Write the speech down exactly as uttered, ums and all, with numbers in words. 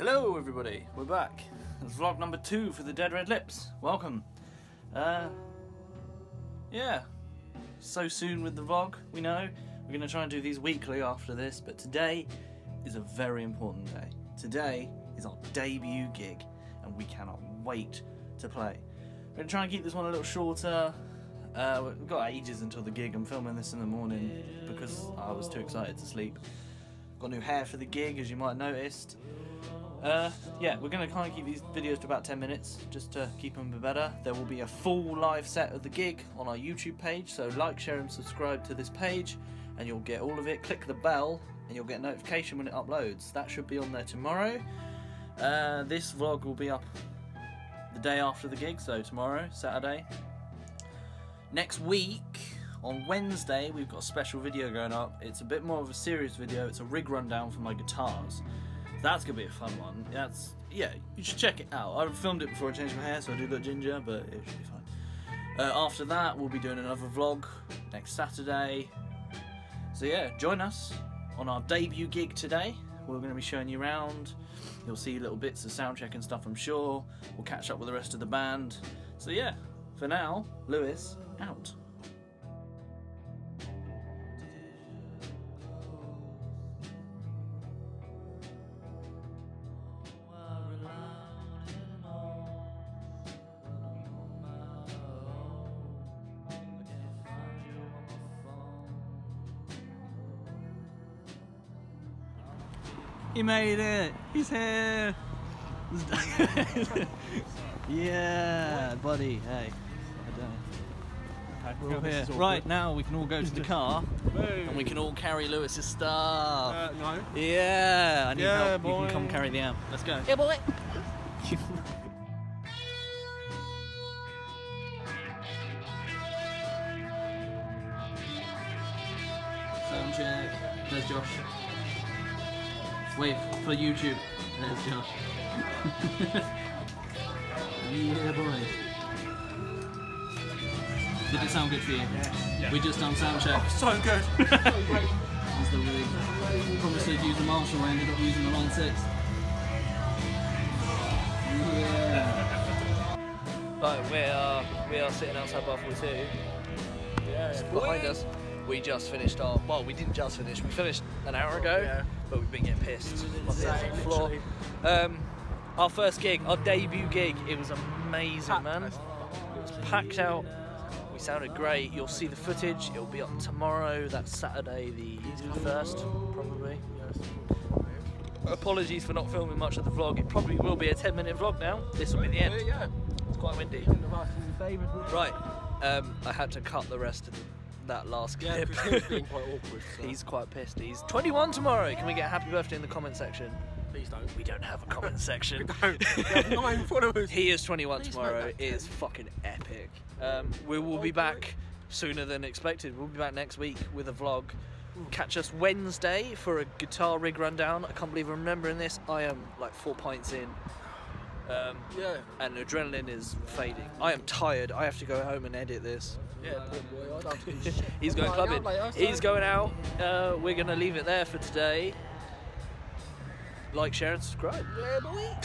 Hello everybody, we're back. It's vlog number two for the Dead Red Lips. Welcome. Uh, yeah, so soon with the vlog, we know. We're going to try and do these weekly after this, but today is a very important day. Today is our debut gig, and we cannot wait to play. We're going to try and keep this one a little shorter. Uh, we've got ages until the gig. I'm filming this in the morning because I was too excited to sleep. Got new hair for the gig, as you might have noticed. Uh, yeah, we're going to kind of keep these videos to about ten minutes, just to keep them better. There will be a full live set of the gig on our YouTube page, so like, share and subscribe to this page, and you'll get all of it. Click the bell, and you'll get a notification when it uploads. That should be on there tomorrow. Uh, this vlog will be up the day after the gig, so tomorrow, Saturday. Next week, on Wednesday, we've got a special video going up. It's a bit more of a serious video. It's a rig rundown for my guitars. That's gonna be a fun one. That's, yeah, you should check it out. I filmed it before I changed my hair, so I do look ginger, but it should be fine. Uh, after that, we'll be doing another vlog next Saturday. So yeah, join us on our debut gig today. We're gonna be showing you around. You'll see little bits of sound check and stuff, I'm sure. We'll catch up with the rest of the band. So yeah, for now, Lewis out. He made it! He's here! Yeah, buddy, hey. I don't know. We're all here. Right now we can all go to the car and we can all carry Lewis's stuff. Uh, no. Yeah, I need yeah, help. Boy. You can come carry the amp. Let's go. Yeah, boy! Sound check. There's Josh. Wait for YouTube. There's Josh. Yeah, boy. Did it sound good for you? Yeah. Yeah. We just done sound check. Oh, so good. That's the really. Promised I'd use the Marshall. I ended up using the Line Six. Yeah. Right, we are we are sitting outside Bar forty-two. Yeah. It's behind us. We just finished our, well, we didn't just finish, we finished an hour ago, yeah. But we've been getting pissed on the exactly. floor. Um, our first gig, our debut gig, it was amazing, packed. Man. It was packed out, we sounded great. You'll see the footage, it'll be up tomorrow, that's Saturday the first, probably. Apologies for not filming much of the vlog, it probably will be a ten minute vlog now, this will be the end. It's quite windy. Right, um, I had to cut the rest of the that last clip. Yeah, it's been quite awkward, so. He's quite pissed. He's twenty-one tomorrow. Can we get a happy birthday in the comment section? Please don't. We don't have a comment section. We don't. We have nine followers. He is twenty-one Please tomorrow. It is fucking epic. Um, we will be back sooner than expected. We'll be back next week with a vlog. Catch us Wednesday for a guitar rig rundown. I can't believe I'm remembering this. I am like four pints in. Um, yeah. And adrenaline is fading. I am tired. I have to go home and edit this. Yeah. He's going clubbing. He's going out. Uh, we're going to leave it there for today. Like, share and subscribe. Yeah, boy.